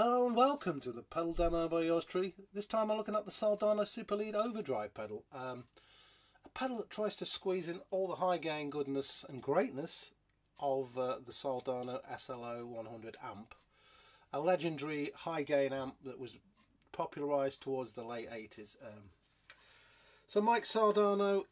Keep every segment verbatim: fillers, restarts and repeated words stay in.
Hello and welcome to the pedal demo by yours truly. This time I'm looking at the Soldano Super Lead Overdrive pedal. Um, a pedal that tries to squeeze in all the high gain goodness and greatness of uh, the Soldano S L O one hundred amp. A legendary high gain amp that was popularised towards the late eighties. Um, so Mike Soldano,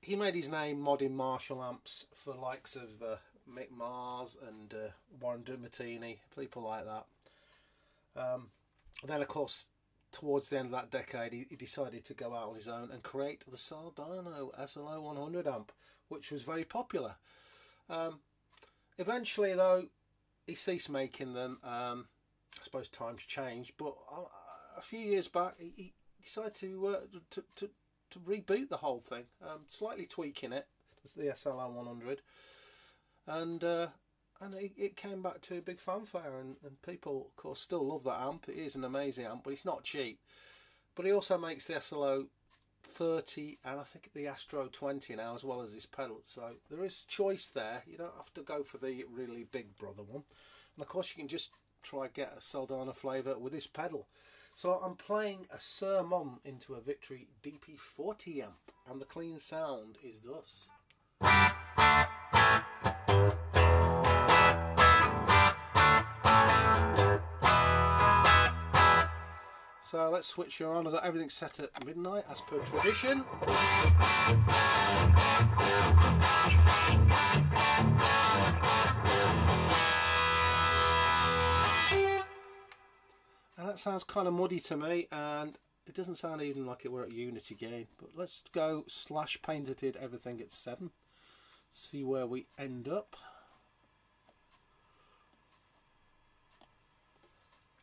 he made his name modding Marshall amps for likes of uh, Mick Mars and uh, Warren Dumatini, people like that. Um, and then of course towards the end of that decade he, he decided to go out on his own and create the Soldano S L O one hundred amp, which was very popular. Um, eventually though he ceased making them. um, I suppose times changed, but a, a few years back he, he decided to, uh, to, to, to reboot the whole thing, um, slightly tweaking it, the S L O one hundred, and uh, And it, it came back to a big fanfare, and, and people, of course, still love that amp. It is an amazing amp, but it's not cheap. But he also makes the S L O thirty and I think the Astro twenty now, as well as his pedal. So there is choice there. You don't have to go for the really big brother one. And of course, you can just try get a Soldano flavour with this pedal. So I'm playing a Suhr Mon into a Victory D P forty amp, and the clean sound is thus. So let's switch her on. I've got everything set at midnight as per tradition. And that sounds kind of muddy to me, and it doesn't sound even like it were at unity gain. But let's go slash painted everything at seven. See where we end up.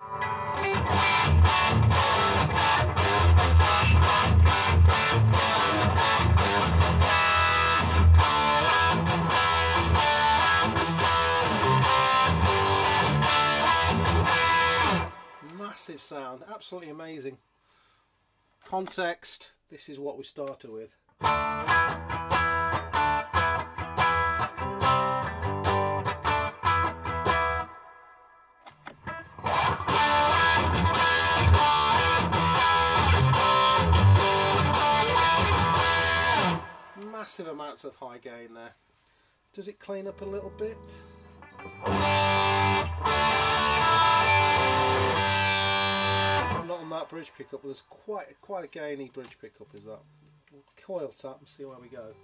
Massive sound, absolutely amazing. Context, this is what we started with. Massive amounts of high gain there. Does it clean up a little bit? Not on that bridge pickup. There's quite quite a gainy bridge pickup. Is that? We'll coil tap and see where we go.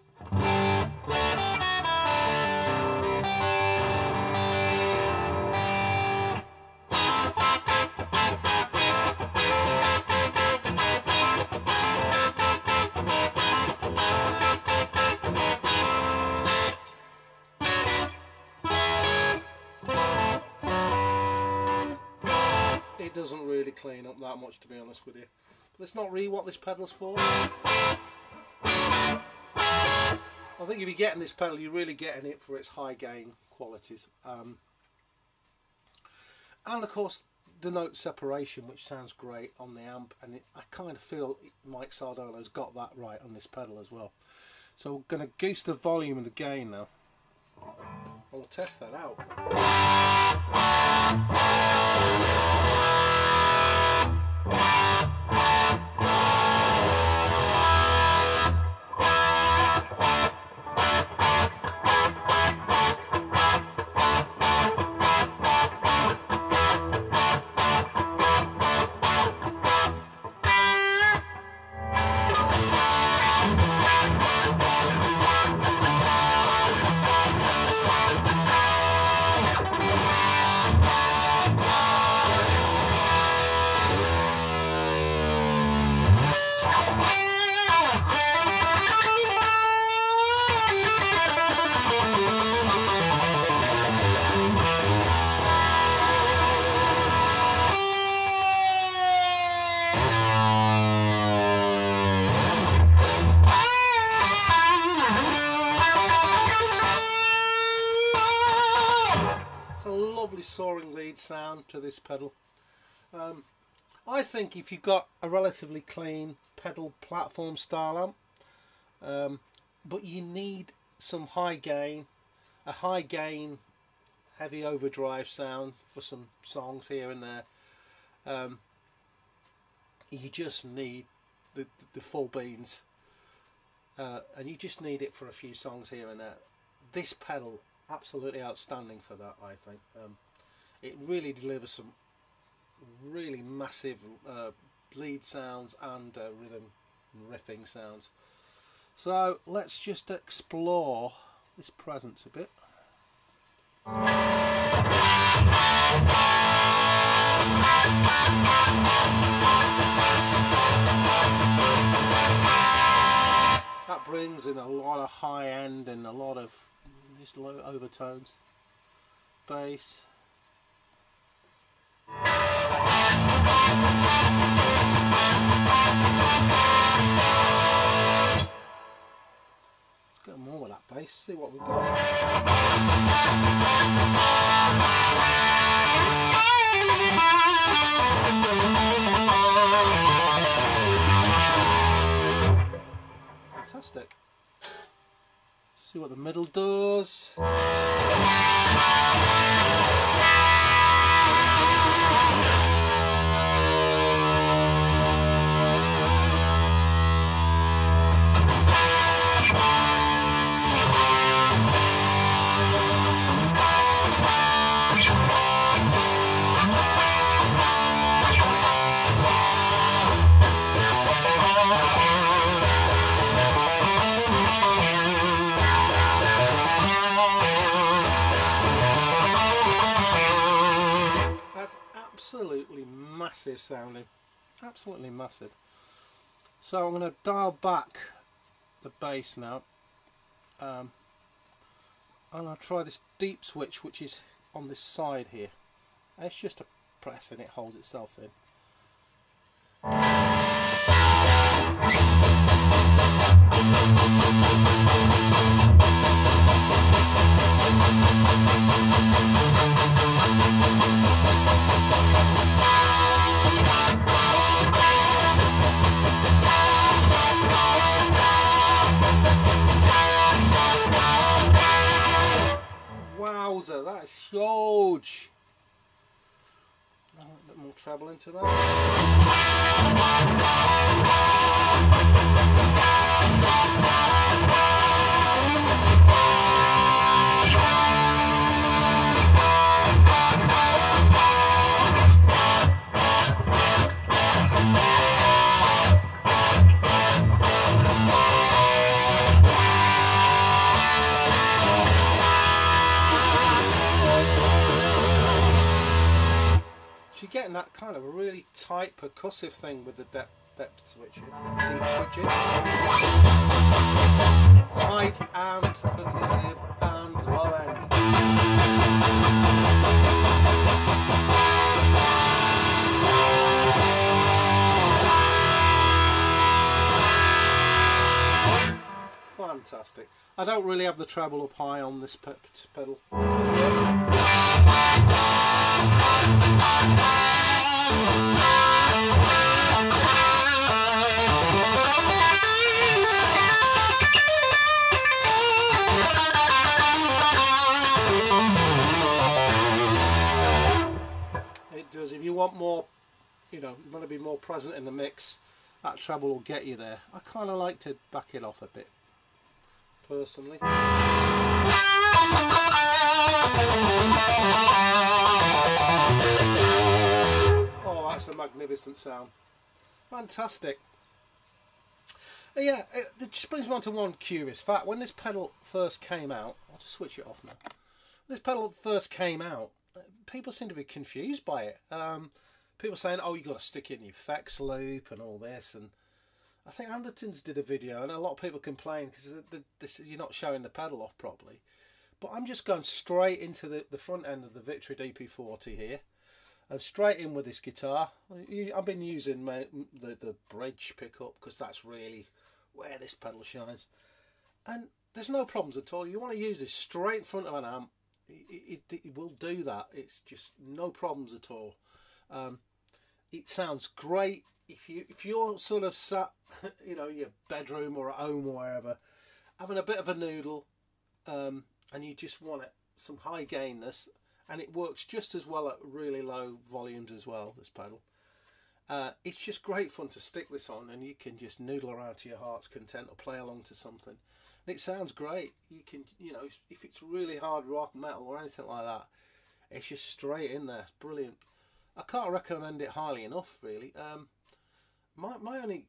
Doesn't really clean up that much, to be honest with you. But that's not really what this pedal's for. I think if you're getting this pedal, you're really getting it for its high gain qualities. Um, and of course, the note separation, which sounds great on the amp, and it, I kind of feel Mike Soldano's got that right on this pedal as well. So we're going to goose the volume and the gain now. I'll test that out. Soaring lead sound to this pedal. um, I think if you've got a relatively clean pedal platform style amp, um, but you need some high gain, a high gain heavy overdrive sound for some songs here and there, Um, you just need the, the, the full beans, uh, and you just need it for a few songs here and there. This pedal, absolutely outstanding for that, I think. Um, it really delivers some really massive uh, bleed sounds and uh, rhythm and riffing sounds. So let's just explore this presence a bit. That brings in a lot of high end and a lot of these low overtones, bass. Let's get more with that bass, see what we've got. Fantastic. See what the middle does. Absolutely massive sounding, absolutely massive. So I'm going to dial back the bass now, um, and I'll try this deep switch, which is on this side here. It's just a press and it holds itself in. Wowzer, that's huge. A little bit more treble into that. You're getting that kind of a really tight percussive thing with the depth, depth switching, deep switching. Tight and percussive and low end. Fantastic. I don't really have the treble up high on this pe pedal. It does. If you want more, you know, you want to be more present in the mix, that treble will get you there. I kind of like to back it off a bit, personally. Oh, that's a magnificent sound. Fantastic. Yeah, it just brings me on to one curious fact. When this pedal first came out, I'll just switch it off now. When this pedal first came out, people seemed to be confused by it. Um, people saying, oh, you've got to stick it in your effects loop and all this. And I think Anderton's did a video, and a lot of people complained because you're not showing the pedal off properly. But I'm just going straight into the, the front end of the Victory D P forty here, and straight in with this guitar. I've been using my, the, the bridge pickup because that's really where this pedal shines. And there's no problems at all. You want to use this straight in front of an amp, it, it, it will do that. It's just no problems at all. Um, it sounds great. If, you, if you're sort of sat, you know, in your bedroom or at home or wherever, having a bit of a noodle, um, and you just want it, some high gainness, and it works just as well at really low volumes as well, this pedal. Uh, it's just great fun to stick this on, and you can just noodle around to your heart's content or play along to something. And it sounds great. You can, you know, if it's really hard rock, metal or anything like that, it's just straight in there. It's brilliant. I can't recommend it highly enough, really. Um, my, my, only,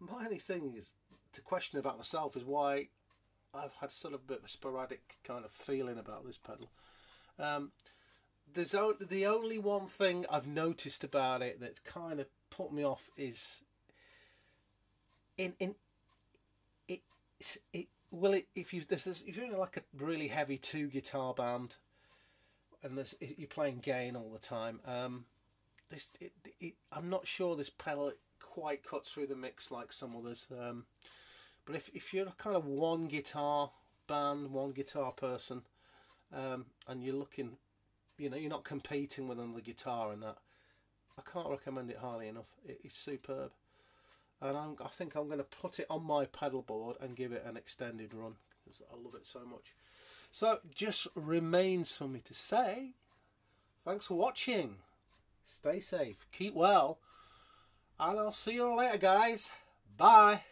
my only thing is to question about myself is why I've had sort of a bit of a sporadic kind of feeling about this pedal. Um, there's o the only one thing I've noticed about it that's kind of put me off is in in it it, it will it if you this is if you're in like a really heavy two guitar band and this you're playing gain all the time. Um, this it, it I'm not sure this pedal quite cuts through the mix like some others. Um, but if if you're kind of one guitar band, one guitar person, um, and you're looking, you know, you're not competing with another guitar and that, I can't recommend it highly enough. It, it's superb, and I'm, I think I'm going to put it on my pedal board and give it an extended run because I love it so much. So it just remains for me to say, thanks for watching. Stay safe, keep well, and I'll see you all later, guys. Bye.